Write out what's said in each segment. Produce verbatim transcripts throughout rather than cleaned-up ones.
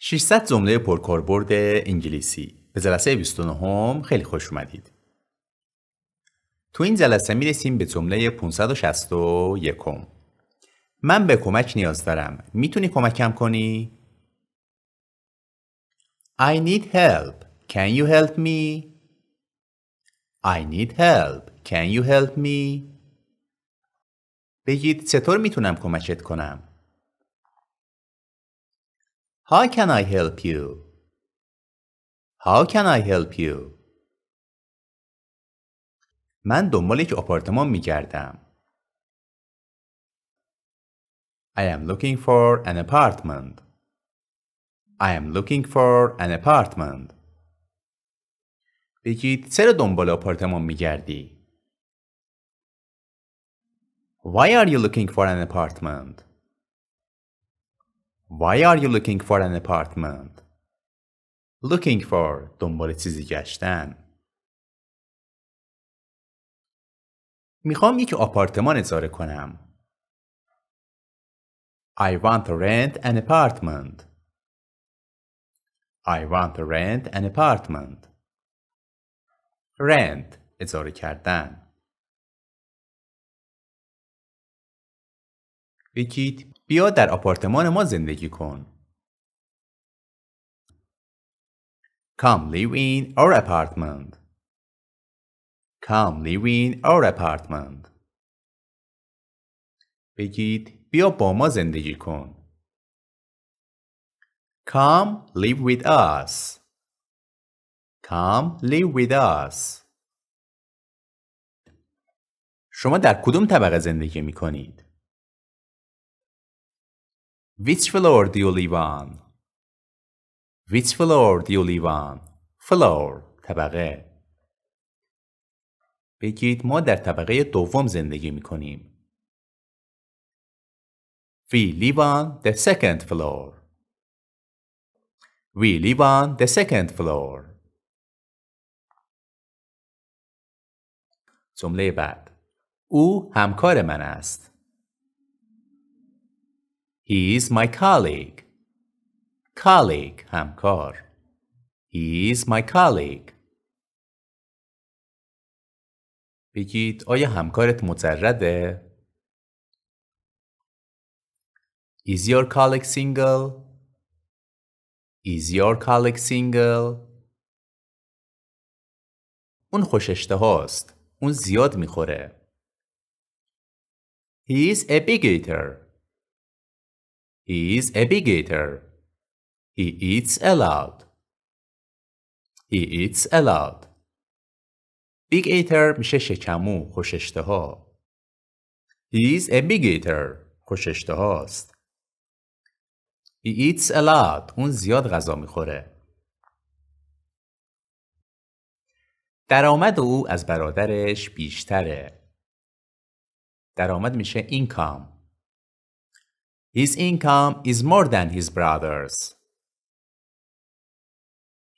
ششصد جمله پرکاربرد انگلیسی. به جلسه بیست و نه خیلی خوش اومدید. تو این جلسه میرسیم به جمله پانصد و شصت و یک. من به کمک نیاز دارم. میتونی کمکم کنی؟ I need help. Can you help me? I need help. Can you help me? بگید چطور میتونم کمکت کنم؟ How can I help you? How can I help you? من دنبال یک آپارتمان میگردم. I am looking for an apartment. I am looking for an apartment. بگید چرا دنبال آپارتمان میگردی؟ Why are you looking for an apartment? Why are you looking for an apartment? Looking for دنبال چیزی گشتن. میخوام یک آپارتمان اجاره کنم. I want to rent an apartment. I want to rent an apartment. Rent اجاره کردن. بگید بیا در آپارتمان ما زندگی کن. Come live in our apartment. Come live in our apartment. بگید بیا با ما زندگی کن. Come live with us. Come live with us. شما در کدوم طبقه زندگی می کنید؟ Which floor do you live on? Which floor do you live on? Floor طبقه. بگید ما در طبقه دوم زندگی می کنیم. We live on the second floor. We live on the second floor. جمله بعد. او همکار من است. He is my colleague. Colleague همکار. He is my colleague. بگید آیا همکارت مجرده؟ Is your colleague single? Is your colleague single? اون خوش اشتهاست. اون زیاد میخوره. He is a big eater. He is a big eater. He eats a lot. He eats a lot. Big eater میشه شکمو، خوش اشتها. He is a big eater. خوش اشتهاست. He eats a lot. اون زیاد غذا میخوره. درآمد او از برادرش بیشتره. درآمد میشه income. His income is more than his brother's.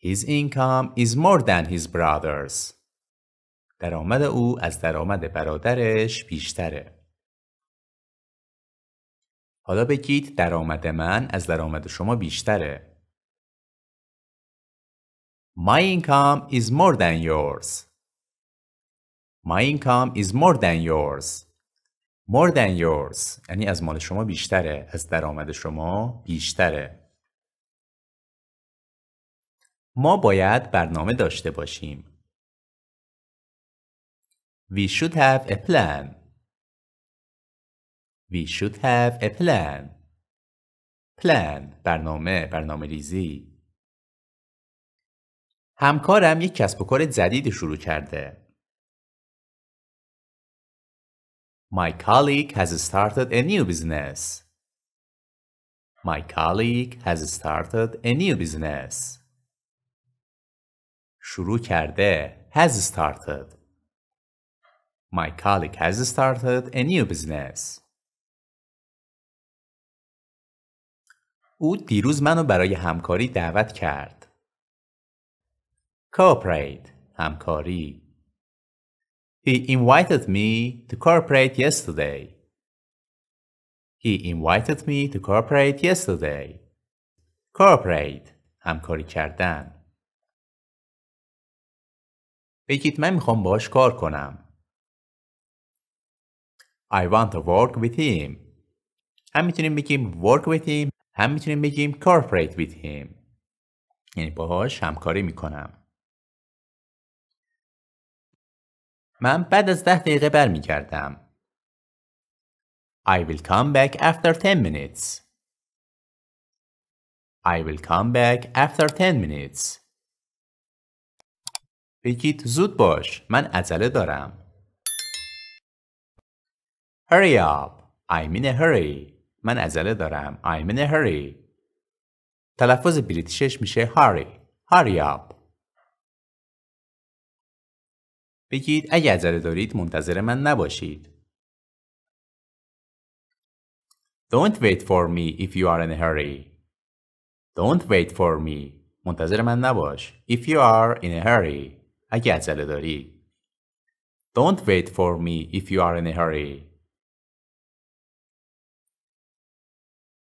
His income is more than his brother's. درآمد او از درآمد برادرش بیشتره. حالا بگید درآمد من از درآمد شما بیشتره. My income is more than yours. My income is more than yours. More than yours یعنی از مال شما بیشتره، از درآمد شما بیشتره. ما باید برنامه داشته باشیم. We should have a plan. We should have a plan. Plan برنامه، برنامه ریزی. همکارم یک کسب و کار جدید شروع کرده. My colleague has started a new business. My colleague has started a new business. شروع کرده، has started. My colleague has started a new business. او دیروز منو برای همکاری دعوت کرد. Cooperate همکاری. He invited me to cooperate yesterday. He invited me to cooperate yesterday. cooperate همکاری کردن بگید من میخوام باش کار کنم I want to work with him هم میتونیم بگیم work with him هم میتونیم بگیم cooperate with him یعنی باهاش همکاری میکنم من بعد از ده دقیقه برمیگردم I will come back after ten minutes. I will come back after ten minutes. بگید زود باش. من عجله دارم. Hurry up. I'm in a hurry. من عجله دارم. I'm in a hurry. تلفظ بریتیشش میشه hurry. Hurry up. بگید اگه عجله دارید منتظر من نباشید. Don't wait for me if you are in a hurry. Don't wait for me. منتظر من نباش. If you are in a hurry. اگه عجله داری. Don't wait for me if you are in a hurry.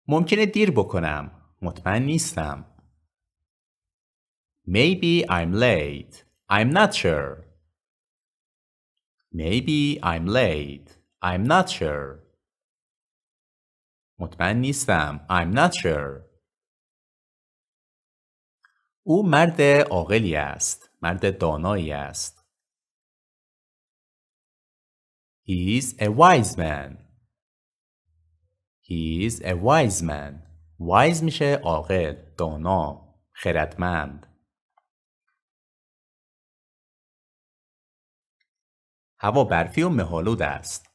ممکنه دیر بکنم. مطمئن نیستم. Maybe I'm late. I'm not sure. Maybe I'm late. I'm not sure. مطمئن نیستم. I'm not sure. او مرد عاقلی است. مرد دانایی است. He is a wise man. He is a wise man. wise میشه عاقل، دانا، خردمند. هوا برفی و مه‌آلود است.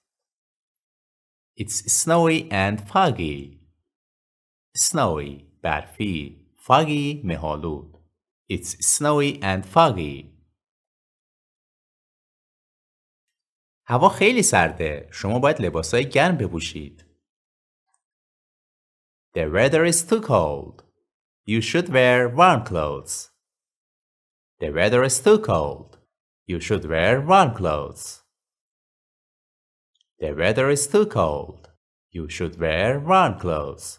It's snowy and foggy. Snowy, برفی. Foggy, مه‌آلود. It's snowy and foggy. هوا خیلی سرده. شما باید لباسای گرم بپوشید. The weather is too cold. You should wear warm clothes. The weather is too cold. You should wear warm clothes. The weather is too cold. You should wear warm clothes.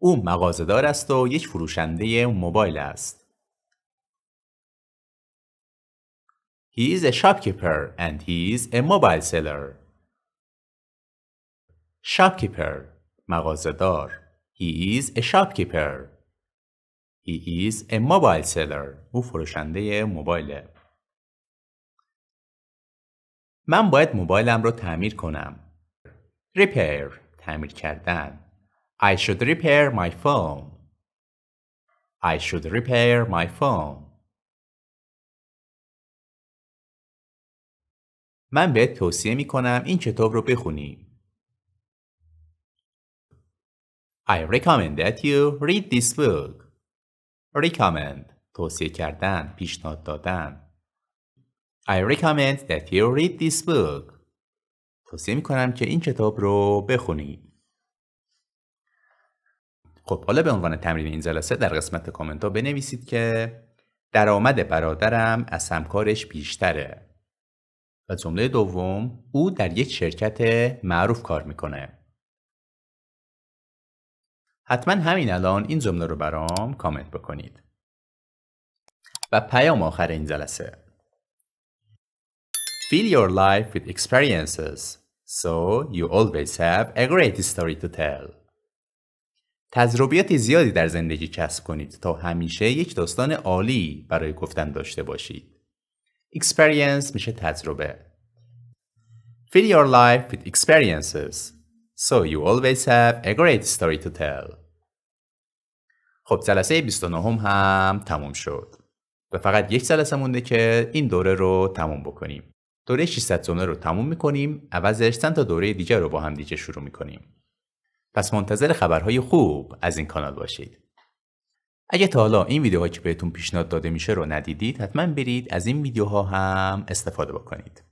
او مغازه‌دار است و یک فروشنده موبایل است. He is a shopkeeper and he is a mobile seller. Shopkeeper, مغازه‌دار. He is a shopkeeper. He is a mobile seller. او فروشنده موبایله. من باید موبایلم رو تعمیر کنم. Repair. تعمیر کردن. I should repair my phone. I should repair my phone. من بهت توصیه می کنم این کتاب رو بخونی. I recommend that you read this book. Recommend. توصیه کردن. پیشنهاد دادن. I recommend that you read this book. توصیه می کنم که این کتاب رو بخونی. خب حالا به عنوان تمرین این جلسه در قسمت کامنت ها بنویسید که درآمد برادرم از همکارش بیشتره. و جمله دوم او در یک شرکت معروف کار میکنه. حتما همین الان این جمله رو برام کامنت بکنید. و پیام آخر این جلسه. Fill your life with experiences, so you always have a great story to tell. تجربیات زیادی در زندگی کسب کنید تا همیشه یک داستان عالی برای گفتن داشته باشید. Experience میشه تجربه. Fill your life with experiences, so you always have a great story to tell. خب جلسه بیست و نه هم تموم شد. و فقط یک جلسه مونده که این دوره رو تموم بکنیم. دوره ششصد جمله رو تموم میکنیم، عوضش چند تا دوره دیگه رو با هم دیگه شروع میکنیم. پس منتظر خبرهای خوب از این کانال باشید. اگه تا حالا این ویدیوهایی که بهتون پیشنهاد داده میشه رو ندیدید، حتما برید از این ویدیوها هم استفاده بکنید.